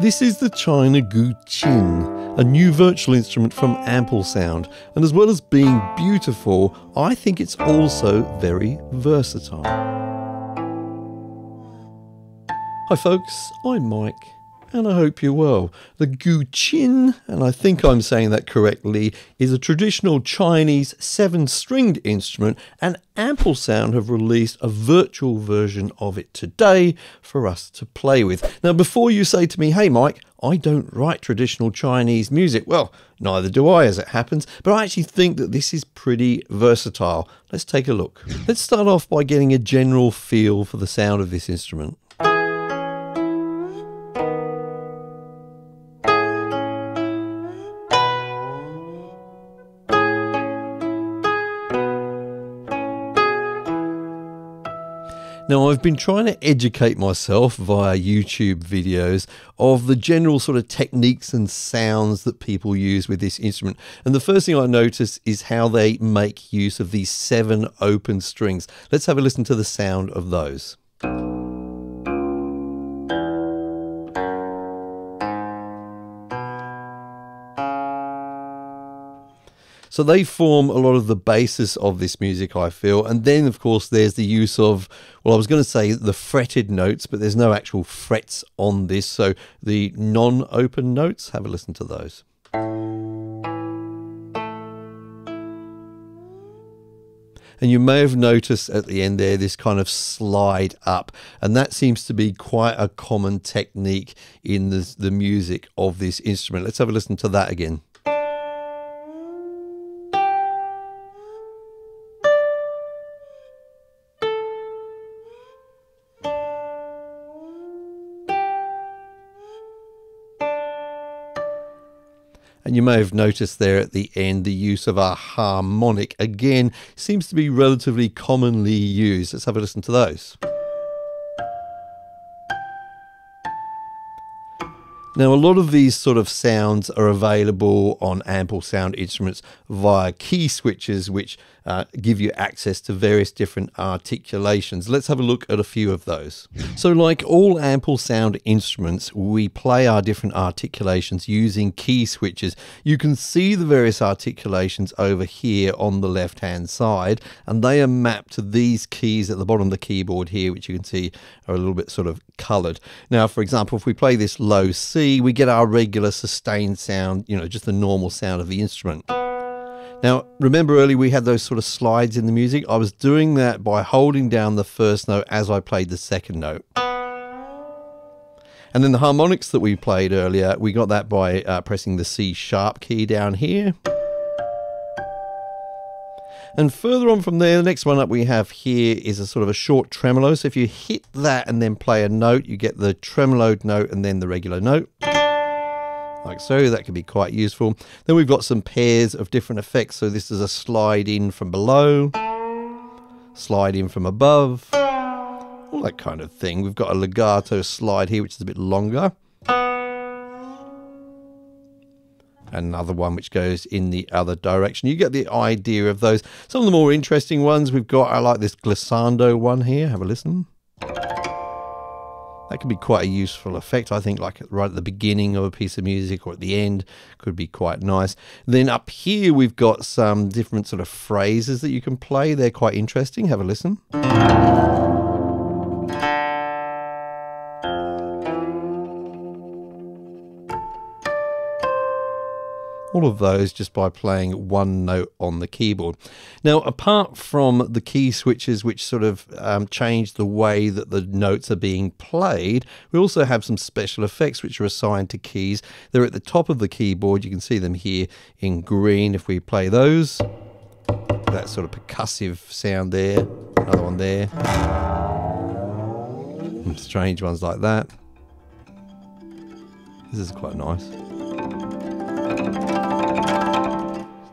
This is the China Guqin, a new virtual instrument from Ample Sound, and as well as being beautiful, I think it's also very versatile. Hi folks, I'm Mike, and I hope you're well. The Guqin, and I think I'm saying that correctly, is a traditional Chinese seven-stringed instrument, and Ample Sound have released a virtual version of it today for us to play with. Now, before you say to me, hey Mike, I don't write traditional Chinese music. Well, neither do I, as it happens, but I actually think that this is pretty versatile. Let's take a look. Let's start off by getting a general feel for the sound of this instrument. Now, I've been trying to educate myself via YouTube videos of the general sort of techniques and sounds that people use with this instrument. And the first thing I notice is how they make use of these seven open strings. Let's have a listen to the sound of those. So they form a lot of the basis of this music, I feel. And then, of course, there's the use of, well, I was going to say the fretted notes, but there's no actual frets on this. So the non-open notes, have a listen to those. And you may have noticed at the end there, this kind of slide up. And that seems to be quite a common technique in the music of this instrument. Let's have a listen to that again. And you may have noticed there at the end the use of a harmonic, again, seems to be relatively commonly used. Let's have a listen to those. Now, a lot of these sort of sounds are available on Ample Sound instruments via key switches, which give you access to various different articulations. Let's have a look at a few of those. So like all Ample Sound instruments, we play our different articulations using key switches. You can see the various articulations over here on the left-hand side, and they are mapped to these keys at the bottom of the keyboard here, which you can see are a little bit sort of colored. Now, for example, if we play this low C, we get our regular sustained sound, you know, just the normal sound of the instrument. Now, remember earlier we had those sort of slides in the music? I was doing that by holding down the first note as I played the second note. And then the harmonics that we played earlier, we got that by pressing the C sharp key down here. And further on from there, the next one up we have here is a sort of a short tremolo. So if you hit that and then play a note, you get the tremoloed note and then the regular note. Like so, that could be quite useful. Then we've got some pairs of different effects. So this is a slide in from below, slide in from above, all that kind of thing. We've got a legato slide here, which is a bit longer. Another one which goes in the other direction. You get the idea of those. Some of the more interesting ones we've got, I like this glissando one here. Have a listen. That could be quite a useful effect, I think, like right at the beginning of a piece of music or at the end could be quite nice. Then up here we've got some different sort of phrases that you can play. They're quite interesting. Have a listen. All of those just by playing one note on the keyboard. Now, apart from the key switches, which sort of change the way that the notes are being played, we also have some special effects which are assigned to keys. They're at the top of the keyboard. You can see them here in green. If we play those, that sort of percussive sound there, another one there, some strange ones like that. This is quite nice.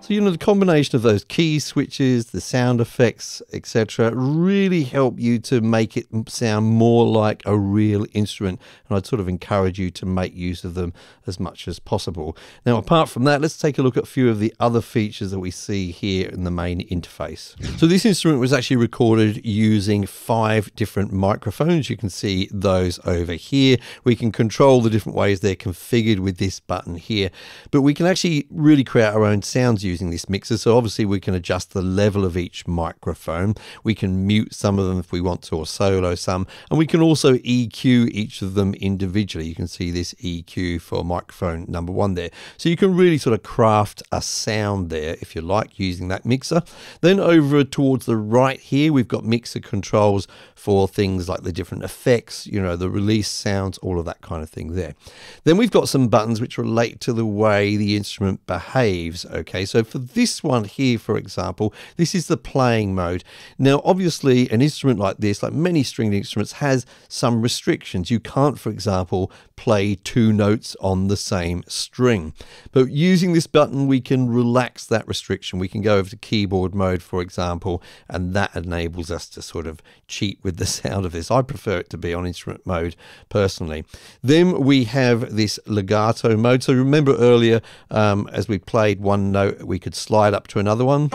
So, you know, the combination of those key switches, the sound effects, etc. really help you to make it sound more like a real instrument. And I'd sort of encourage you to make use of them as much as possible. Now, apart from that, let's take a look at a few of the other features that we see here in the main interface. So this instrument was actually recorded using 5 different microphones. You can see those over here. We can control the different ways they're configured with this button here, but we can actually really create our own sounds using this mixer. So obviously we can adjust the level of each microphone. We can mute some of them if we want to, or solo some, and we can also EQ each of them individually. You can see this EQ for microphone number 1 there. So you can really sort of craft a sound there if you like using that mixer. Then over towards the right here, we've got mixer controls for things like the different effects, you know, the release sounds, all of that kind of thing there. Then we've got some buttons which relate to the way the instrument behaves. Okay, so for this one here, for example, this is the playing mode. Now, obviously, an instrument like this, like many stringed instruments, has some restrictions. You can't, for example, play 2 notes on the same string. But using this button, we can relax that restriction. We can go over to keyboard mode, for example, and that enables us to sort of cheat with the sound of this. I prefer it to be on instrument mode personally. Then we have this legato mode. So remember earlier, as we played one note, we could slide up to another one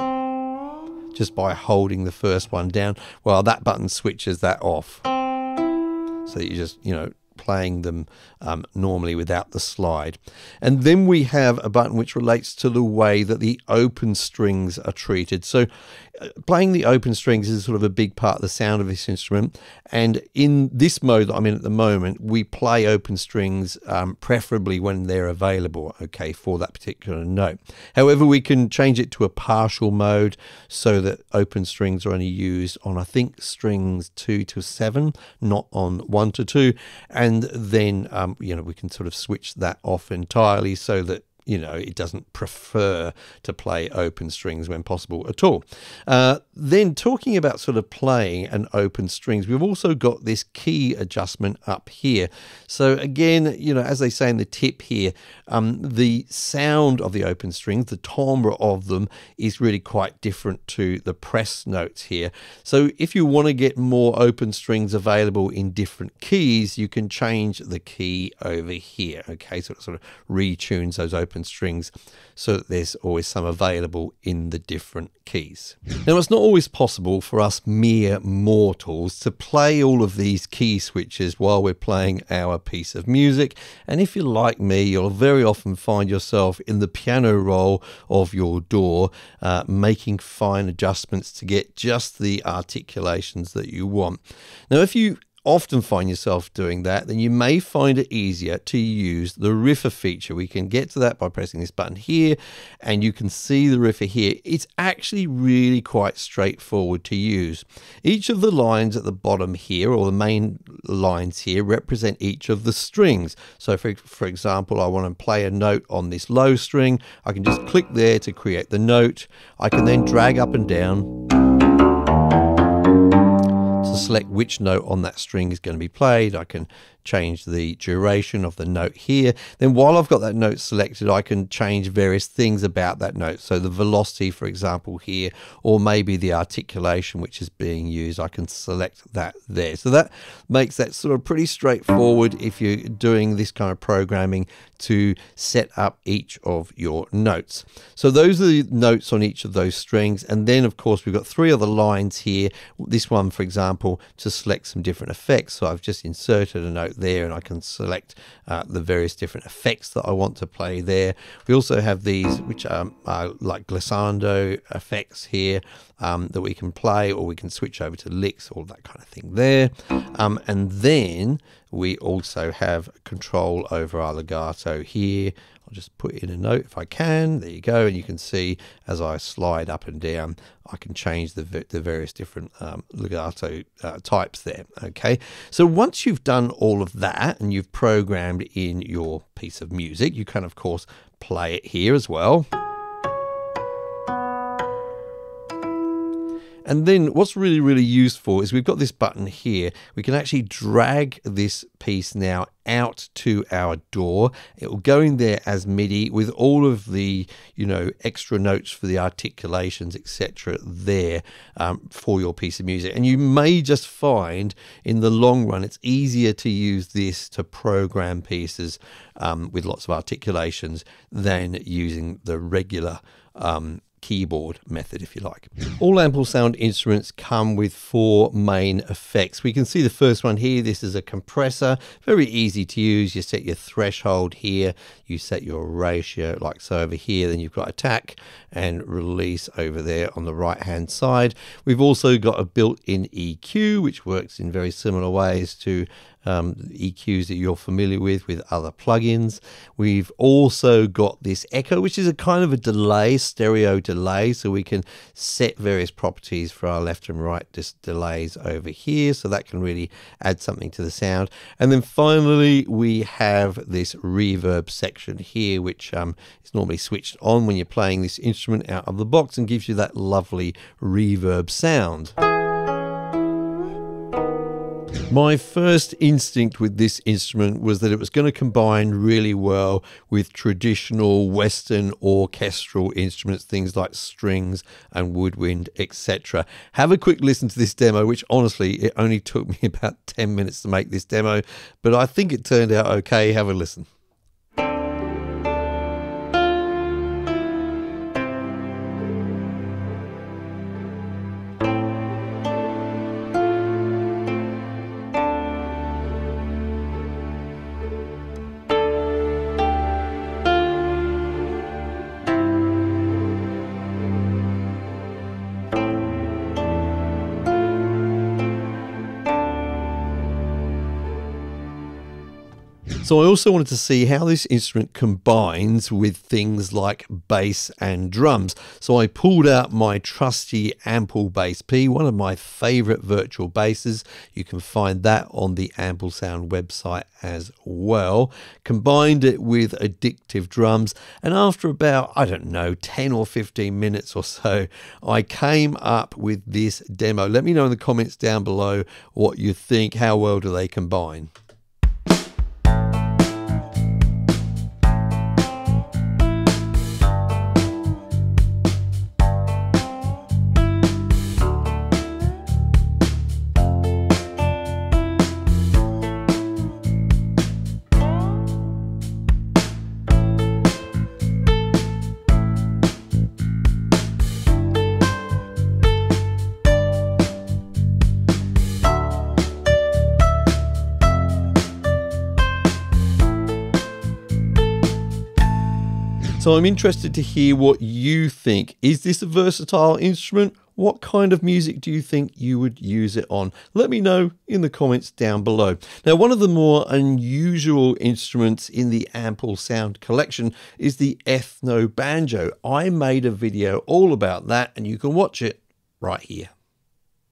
just by holding the first one down. Well, that button switches that off, so that you just, you know, playing them normally without the slide. And then we have a button which relates to the way that the open strings are treated. So playing the open strings is sort of a big part of the sound of this instrument, and in this mode that I'm in at the moment, we play open strings preferably when they're available, okay, for that particular note. However, we can change it to a partial mode so that open strings are only used on, I think, strings 2 to 7, not on 1 to 2, and then you know, we can sort of switch that off entirely so that, you know, it doesn't prefer to play open strings when possible at all. Then talking about sort of playing and open strings, we've also got this key adjustment up here. So again, you know, as they say in the tip here, the sound of the open strings, the timbre of them, is really quite different to the press notes here. So if you want to get more open strings available in different keys, you can change the key over here. Okay, so it sort of retunes those open strings so that there's always some available in the different keys. Now, it's not always possible for us mere mortals to play all of these key switches while we're playing our piece of music, and if you're like me, you'll very often find yourself in the piano roll of your door making fine adjustments to get just the articulations that you want. Now, if you often find yourself doing that, then you may find it easier to use the riffer feature. We can get to that by pressing this button here, and you can see the riffer here. It's actually really quite straightforward to use. Each of the lines at the bottom here, or the main lines here, represent each of the strings. So for example, I want to play a note on this low string. I can just click there to create the note. I can then drag up and down to select which note on that string is going to be played. I can change the duration of the note here. Then while I've got that note selected, I can change various things about that note. So the velocity, for example, here, or maybe the articulation which is being used, I can select that there. So that makes that sort of pretty straightforward if you're doing this kind of programming to set up each of your notes. So those are the notes on each of those strings. And then, of course, we've got 3 other lines here. This one, for example, to select some different effects. So I've just inserted a note there, and I can select the various different effects that I want to play there. We also have these which are like glissando effects here that we can play, or we can switch over to licks, all that kind of thing there. And then we also have control over our legato here. I'll just put in a note if I can. There you go. And you can see as I slide up and down, I can change the various different legato types there. Okay, so once you've done all of that and you've programmed in your piece of music, you can, of course, play it here as well. And then what's really, really useful is we've got this button here. We can actually drag this piece now out to our door. It will go in there as MIDI with all of the, you know, extra notes for the articulations, etc. there for your piece of music. And you may just find in the long run, it's easier to use this to program pieces with lots of articulations than using the regular keyboard method, if you like. All Ample Sound instruments come with 4 main effects. We can see the first one here. This is a compressor, very easy to use. You set your threshold here, you set your ratio like so over here, then you've got attack and release over there on the right hand side. We've also got a built-in EQ, which works in very similar ways to EQs that you're familiar with other plugins. We've also got this echo, which is a kind of a delay, stereo delay, so we can set various properties for our left and right delays over here, so that can really add something to the sound. And then finally we have this reverb section here, which is normally switched on when you're playing this instrument out of the box and gives you that lovely reverb sound. My first instinct with this instrument was that it was going to combine really well with traditional Western orchestral instruments, things like strings and woodwind, etc. Have a quick listen to this demo, which honestly, it only took me about 10 minutes to make this demo, but I think it turned out okay. Have a listen. So I also wanted to see how this instrument combines with things like bass and drums. So I pulled out my trusty Ample Bass P, one of my favorite virtual basses. You can find that on the Ample Sound website as well. Combined it with addictive drums. And after about, I don't know, 10 or 15 minutes or so, I came up with this demo. Let me know in the comments down below what you think. How well do they combine? So I'm interested to hear what you think. Is this a versatile instrument? What kind of music do you think you would use it on? Let me know in the comments down below. Now, one of the more unusual instruments in the Ample Sound collection is the Ethno Banjo. I made a video all about that and you can watch it right here.